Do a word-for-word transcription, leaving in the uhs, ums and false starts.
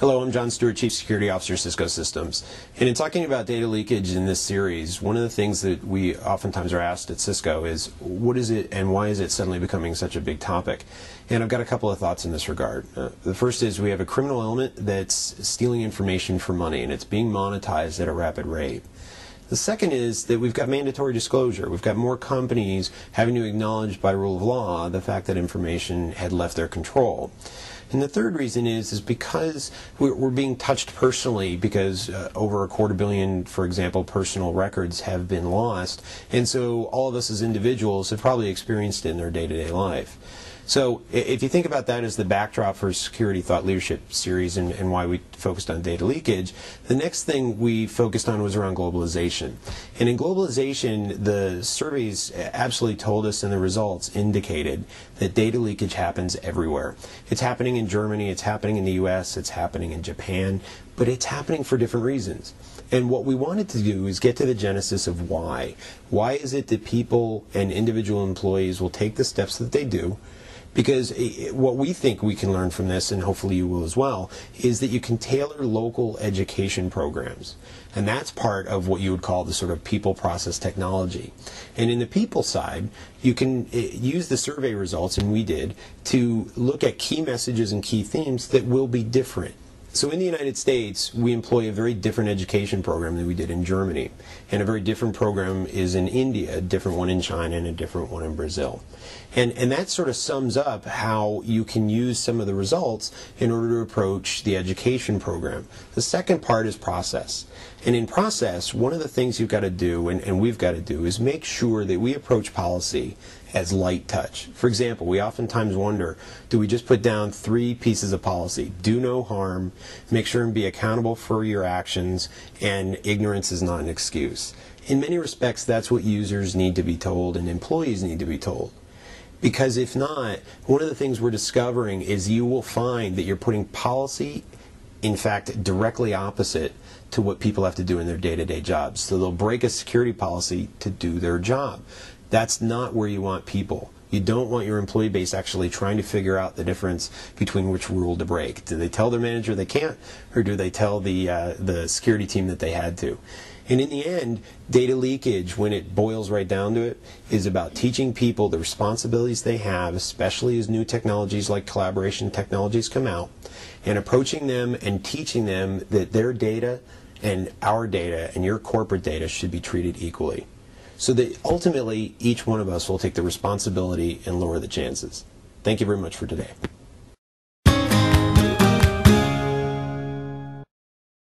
Hello, I'm John Stewart, Chief Security Officer, Cisco Systems. And in talking about data leakage in this series, one of the things that we oftentimes are asked at Cisco is, what is it and why is it suddenly becoming such a big topic? And I've got a couple of thoughts in this regard. Uh, the first is we have a criminal element that's stealing information for money, and it's being monetized at a rapid rate. The second is that we've got mandatory disclosure. We've got more companies having to acknowledge by rule of law the fact that information had left their control. And the third reason is is because we're, we're being touched personally, because uh, over a quarter billion, for example, personal records have been lost. And so all of us as individuals have probably experienced it in their day-to-day life. So if you think about that as the backdrop for Security Thought Leadership series and, and why we focused on data leakage, the next thing we focused on was around globalization. And in globalization, the surveys absolutely told us, and the results indicated, that data leakage happens everywhere. It's happening in Germany, it's happening in the U S, it's happening in Japan, but it's happening for different reasons. And what we wanted to do is get to the genesis of why. Why is it that people and individual employees will take the steps that they do? Because what we think we can learn from this, and hopefully you will as well, is that you can tailor local education programs. And that's part of what you would call the sort of people, process, technology. And in the people side, you can use the survey results, and we did, to look at key messages and key themes that will be different. So in the United States, we employ a very different education program than we did in Germany. And a very different program is in India, a different one in China, and a different one in Brazil. And, and that sort of sums up how you can use some of the results in order to approach the education program. The second part is process. And in process, one of the things you've got to do, and, and we've got to do, is make sure that we approach policy as light touch. For example, we oftentimes wonder, do we just put down three pieces of policy? Do no harm, make sure and be accountable for your actions, and ignorance is not an excuse. In many respects, that's what users need to be told and employees need to be told. Because if not, one of the things we're discovering is you will find that you're putting policy, in fact, directly opposite to what people have to do in their day-to-day jobs. So they'll break a security policy to do their job. That's not where you want people. You don't want your employee base actually trying to figure out the difference between which rule to break. Do they tell their manager they can't, or do they tell the, uh, the security team that they had to? And in the end, data leakage, when it boils right down to it, is about teaching people the responsibilities they have, especially as new technologies like collaboration technologies come out, and approaching them and teaching them that their data and our data and your corporate data should be treated equally. So that ultimately, each one of us will take the responsibility and lower the chances. Thank you very much for today.